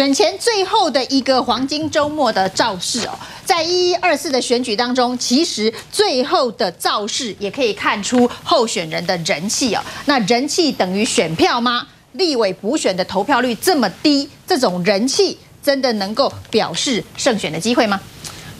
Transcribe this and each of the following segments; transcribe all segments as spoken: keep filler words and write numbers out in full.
选前最后的一个黄金周末的造势哦，在一一二四的选举当中，其实最后的造势也可以看出候选人的人气哦。那人气等于选票吗？立委补选的投票率这么低，这种人气真的能够表示胜选的机会吗？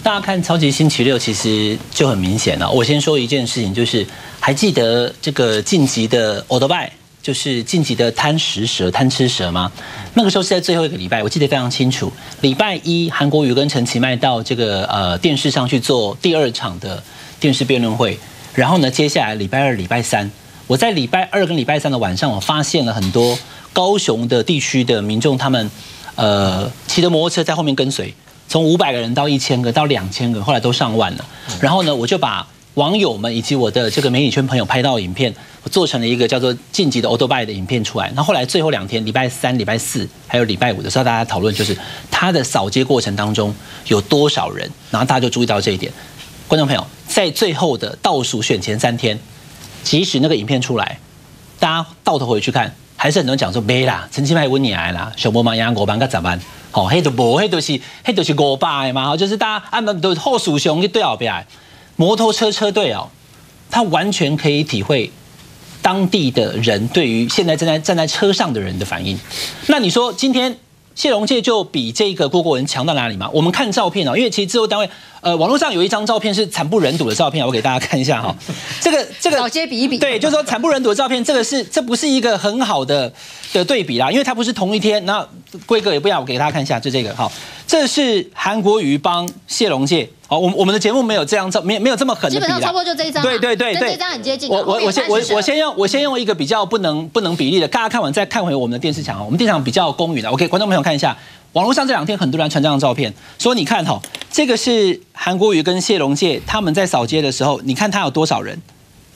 大家看超级星期六，其实就很明显了。我先说一件事情，就是还记得这个晋级的欧德拜。 就是晋级的贪食蛇、贪吃蛇吗？那个时候是在最后一个礼拜，我记得非常清楚。礼拜一，韩国瑜跟陈其迈到这个呃电视上去做第二场的电视辩论会。然后呢，接下来礼拜二、礼拜三，我在礼拜二跟礼拜三的晚上，我发现了很多高雄的地区的民众，他们呃骑着摩托车在后面跟随，从五百个人到一千个，到两千个，后来都上万了。然后呢，我就把 网友们以及我的这个媒体圈朋友拍到的影片，我做成了一个叫做“晋级的欧多拜”的影片出来。那后来最后两天，礼拜三、礼拜四还有礼拜五的时候，大家讨论就是他的扫街过程当中有多少人，然后大家就注意到这一点。观众朋友，在最后的倒数选前三天，即使那个影片出来，大家倒头回去看，还是很多人讲说没啦，陈其迈温你来啦，小波妈呀，我帮个咋办？好，黑都无，黑都是黑都是我爸的嘛，就是大家按门都后数熊去对后边。 摩托车车队哦，他完全可以体会当地的人对于现在正在站在车上的人的反应。那你说今天谢龙介就比这个郭国文强到哪里吗？我们看照片哦，因为其实制作单位呃网络上有一张照片是惨不忍睹的照片，我给大家看一下哈、哦。这个这个扫街比一比，对，就是说惨不忍睹的照片，这个是这不是一个很好的的对比啦，因为它不是同一天。那规格也不一样，我给大家看一下，就这个哈、哦，这是韩国瑜帮谢龙介。 哦，我我们的节目没有这样照，没没有这么狠的比例，基本上差不多就这一张，对对对对，这张很接近。我我我先我我先用我先用一个比较不能不能比例的，大家看完再看回我们的电视墙哦，我们电视墙比较公允的，我给观众朋友看一下，网络上这两天很多人传这张照片，说你看哈，这个是韩国瑜跟谢龙介他们在扫街的时候，你看他有多少人，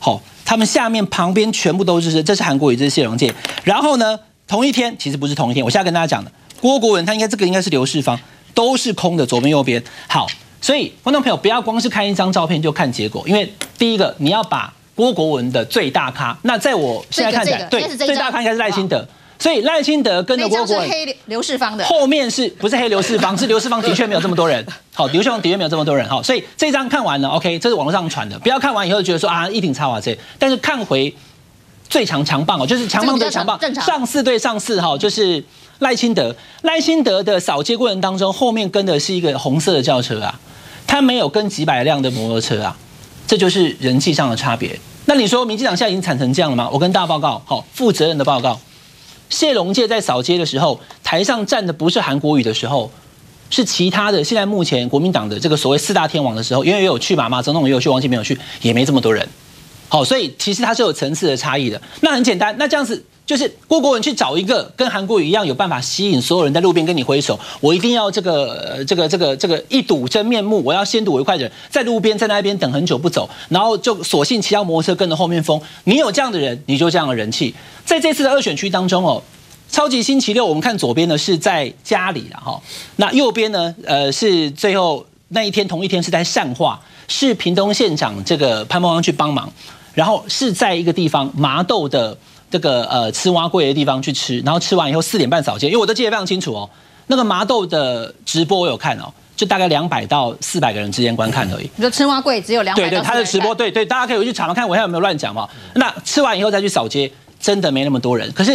好，他们下面旁边全部都是，这是韩国瑜，这是谢龙介，然后呢，同一天其实不是同一天，我现在跟大家讲的，郭国文他应该这个应该是刘世芳，都是空的，左边右边，好。 所以，观众朋友不要光是看一张照片就看结果，因为第一个你要把郭国文的最大咖，那在我现在看起来，对最大咖应该是赖清德，所以赖清德跟着郭国文，黑刘世芳的后面是不是黑刘世芳？是刘世芳的确没有这么多人，好，刘世芳的确没有这么多人，好，所以这张看完了 ，OK， 这是网络上传的，不要看完以后觉得说啊一顶差瓦这，但是看回最强强棒哦，就是强棒对强棒，上四对上四哈，就是。 赖清德，赖清德的扫街过程当中，后面跟的是一个红色的轿车啊，他没有跟几百辆的摩托车啊，这就是人气上的差别。那你说民进党现在已经惨成这样了吗？我跟大家报告，好，负责任的报告，谢龙介在扫街的时候，台上站的不是韩国瑜的时候，是其他的。现在目前国民党的这个所谓四大天王的时候，因为也有去嘛，马总统也有去，王金平有去，也没这么多人。好，所以其实它是有层次的差异的。那很简单，那这样子。 就是郭国文去找一个跟韩国瑜一样有办法吸引所有人在路边跟你挥手，我一定要这个这个这个这个一睹真面目，我要先睹为快的人，在路边在那边等很久不走，然后就索性骑到摩托车跟着后面疯。你有这样的人，你就这样的人气。在这次的二选区当中哦，超级星期六我们看左边呢是在家里啦哈，那右边呢呃是最后那一天同一天是在善化，是屏东县长这个潘孟安去帮忙，然后是在一个地方麻豆的。 这个呃吃蛙粿的地方去吃，然后吃完以后四点半扫街，因为我都记得非常清楚哦。那个麻豆的直播我有看哦，就大概两百到四百个人之间观看而已。你说吃蛙粿只有两百？对对，他的直播对对，大家可以回去查查看，我有没有乱讲嘛？那吃完以后再去扫街，真的没那么多人。可是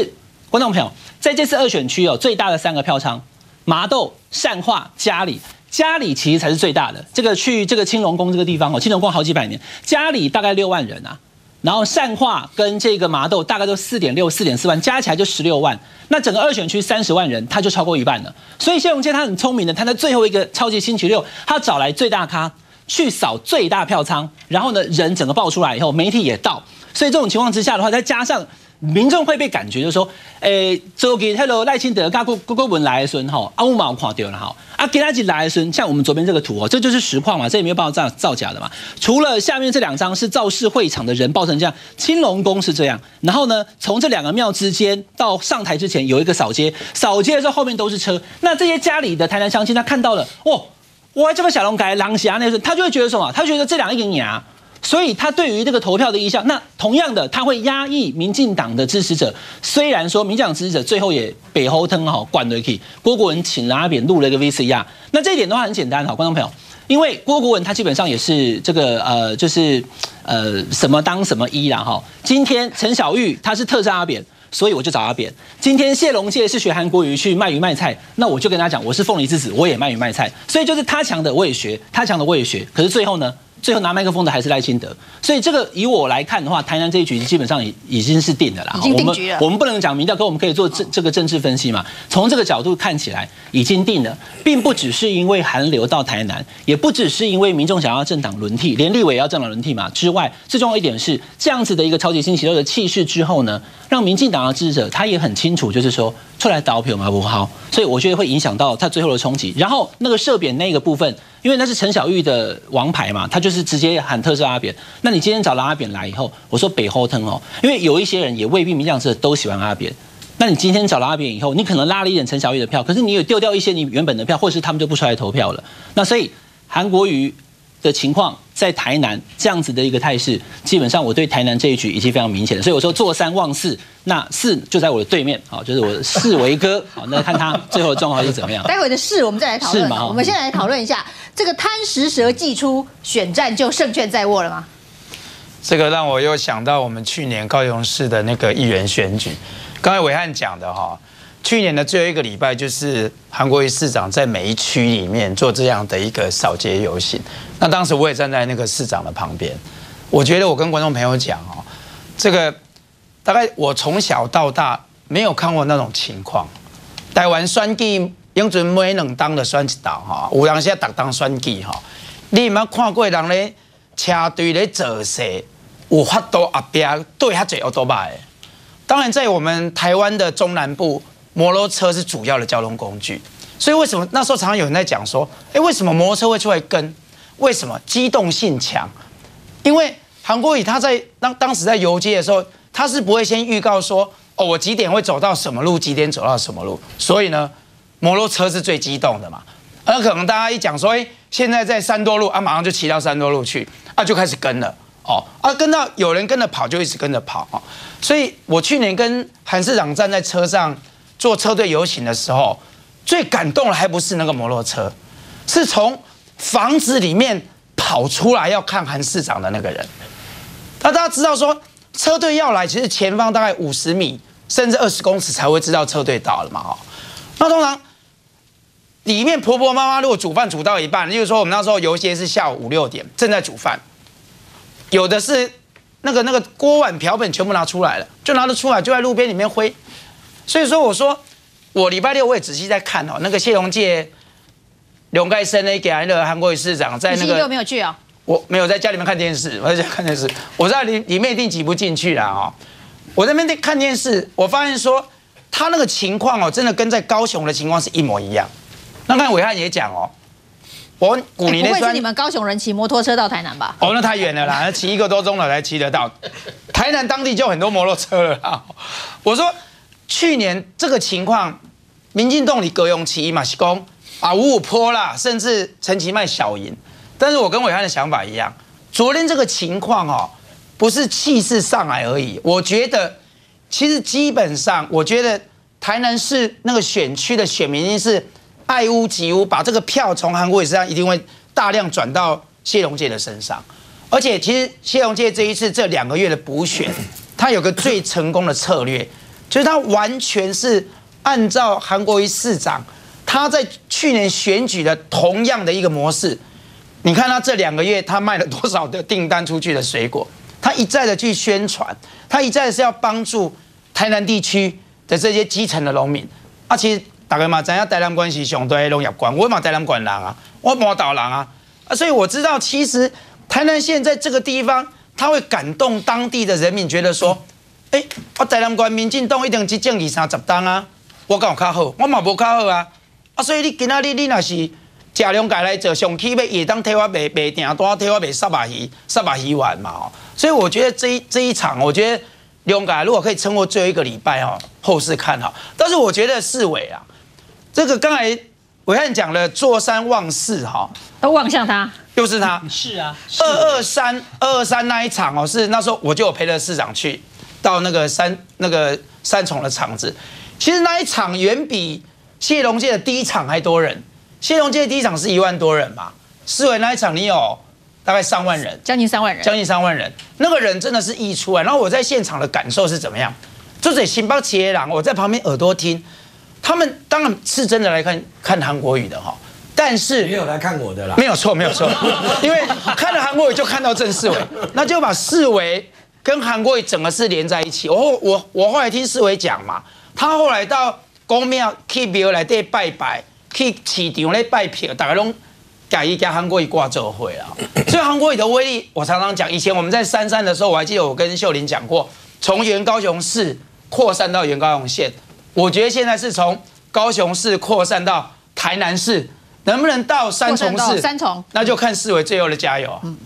观众朋友，在这次二选区哦，最大的三个票仓，麻豆、善化、嘉里。 嘉里其实才是最大的。这个去这个青龙宫这个地方哦，青龙宫好几百年，嘉里大概六万人啊。 然后善化跟这个麻豆大概都四点六、四点四万，加起来就十六万。那整个二选区三十万人，他就超过一半了。所以谢龙介他很聪明的，他在最后一个超级星期六，他找来最大咖去扫最大票仓，然后呢人整个爆出来以后，媒体也到。所以这种情况之下的话，再加上民众会被感觉就是说，诶，昨天 hello 赖清德跟郭郭文来的时候，啊我嘛有看到了哈，啊给他一来的时候，像我们左边这个图哦，这就是实况嘛，这也没有办法造造假的嘛。除了下面这两张是造势会场的人爆成这样，青龙宫是这样，然后呢，从这两个庙之间到上台之前有一个扫街，扫街的时候后面都是车，那这些家里的台南乡亲他看到了，哦，哇这个小龙改狼侠那时候，他就会觉得什么？他觉得这两个赢啊。所以他对于这个投票的意向，那同样的，他会压抑民进党的支持者。虽然说民进党支持者最后也北侯腾好灌了去，郭国文请了阿扁录了一个 V C R。那这一点的话很简单哈，观众朋友，因为郭国文他基本上也是这个呃，就是呃什么当什么一啦哈。今天陈小玉他是特赦阿扁，所以我就找阿扁。今天谢龙介是学韩国瑜去卖鱼卖菜，那我就跟他讲，我是凤梨之子，我也卖鱼卖菜。所以就是他强的我也学，他强的我也学。可是最后呢？最后拿麦克风的还是赖清德，所以这个以我来看的话，台南这一局基本上已已经是定的啦。已经定局了。我们不能讲民调，可我们可以做这这个政治分析嘛。从这个角度看起来，已经定了，并不只是因为韩流到台南，也不只是因为民众想要政党轮替，连立委也要政党轮替嘛。之外，最重要一点是这样子的一个超级星期六的气势之后呢，让民进党的支持者他也很清楚，就是说出来倒票嘛不好，所以我觉得会影响到他最后的冲击。然后那个涉扁那个部分，因为那是陈小玉的王牌嘛，他就。就是直接喊特赦阿扁，那你今天找了阿扁来以后，我说北后疼哦，因为有一些人也未必民进党都喜欢阿扁。那你今天找了阿扁以后，你可能拉了一点陈小玉的票，可是你有丢掉一些你原本的票，或者是他们就不出来投票了。那所以韩国瑜的情况在台南这样子的一个态势，基本上我对台南这一局已经非常明显了。所以我说坐三望四，那四就在我的对面，好，就是我四维哥，好，那看他最后的状况是怎么样。待会的事我们再来讨论。我们先来讨论一下。这个贪食蛇祭出，选战就胜券在握了吗？这个让我又想到我们去年高雄市的那个议员选举。刚才暐瀚讲的哈，去年的最后一个礼拜，就是韩国瑜市长在每一区里面做这样的一个扫街游行。那当时我也站在那个市长的旁边，我觉得我跟观众朋友讲哦，这个大概我从小到大没有看过那种情况，台湾选举。永准每两当就选一道哈，有人些特当选举哈，你毋捌看过人咧车队咧做势，有法度阿边对遐侪奥多巴的。当然，在我们台湾的中南部，摩托车是主要的交通工具，所以为什么那时候常常有人在讲说，哎，为什么摩托车会出来跟？为什么机动性强？因为韩国瑜他在当当时在游街的时候，他是不会先预告说，哦，我几点会走到什么路，几点走到什么路，所以呢。摩托车是最激动的嘛，那可能大家一讲说，哎，现在在三多路啊，马上就骑到三多路去啊，就开始跟了哦，啊，跟到有人跟着跑，就一直跟着跑啊。所以我去年跟韩市长站在车上做车队游行的时候，最感动的还不是那个摩托车，是从房子里面跑出来要看韩市长的那个人。那大家知道说，车队要来，其实前方大概五十米甚至二十公尺才会知道车队到了嘛，哈。那通常。里面婆婆妈妈如果煮饭煮到一半，例如说我们那时候有一些是下午五六点正在煮饭，有的是那个那个锅碗瓢盆全部拿出来了，就拿得出来就在路边里面挥。所以说我说我礼拜六我也仔细在看哦，那个谢龙介、龙盖生呢给那个韩国瑜市长在那个星期六没有去啊，我没有在家里面看电视，我在家看电视，我知道里里面一定挤不进去啦哦。我在那边看电视，我发现说他那个情况哦，真的跟在高雄的情况是一模一样。那刚才暐瀚也讲哦，我古年那不会是你们高雄人骑摩托车到台南吧？哦，那太远了啦，骑一个多钟头才骑得到。台南当地就很多摩托车了啦。我说去年这个情况，民进党里高雄骑马西公啊五五坡啦，甚至陈其迈小赢。但是我跟暐瀚的想法一样，昨天这个情况哦，不是气势上来而已。我觉得其实基本上，我觉得台南市那个选区的选民是。爱屋及乌，把这个票从韩国瑜身上一定会大量转到谢龙介的身上，而且其实谢龙介这一次这两个月的补选，他有个最成功的策略，就是他完全是按照韩国瑜市长他在去年选举的同样的一个模式。你看他这两个月他卖了多少的订单出去的水果，他一再的去宣传，他一再的是要帮助台南地区的这些基层的农民，啊，其实。大家嘛知影台南关系上对农业关，我嘛台南关人啊，我马岛人啊，啊，所以我知道其实台南县在这个地方，他会感动当地的人民，觉得说，哎、欸，我台南关民进党一定执政二三十年啊，我敢有较好，我嘛无较好啊，啊，所以你今仔日你若是食量家来做上起码也当替我卖卖订单，替我卖三百鱼、三百鱼丸嘛，所以我觉得这一这一场，我觉得两家如果可以撑过最后一个礼拜哦，后市看好，但是我觉得市委啊。这个刚才暐瀚讲了，坐山望四哈，都望向他，就是他。是啊，二二三二二三那一场哦，是那时候我就有陪着市长去到那个三那个三重的场子。其实那一场远比谢龙介的第一场还多人。谢龙介的第一场是一万多人嘛，思维那一场你有大概上万人，将近三万人，将近三万人。那个人真的是溢出来。然后我在现场的感受是怎么样？就是新北市的人，我在旁边耳朵听。 他们当然是真的来看看韩国语的哈，但是没有来看我的啦，没有错，没有错，因为看了韩国语就看到郑世维，那就把世维跟韩国语整个是连在一起。我我我后来听世维讲嘛，他后来到公庙去庙来对拜拜，去市场来拜票，大家拢改一改韩国语挂奏会啊。所以韩国语的威力，我常常讲，以前我们在三山的时候，我还记得我跟秀玲讲过，从原高雄市扩散到原高雄县。 我觉得现在是从高雄市扩散到台南市，能不能到三重市？三重，那就看市委最后的加油啊。嗯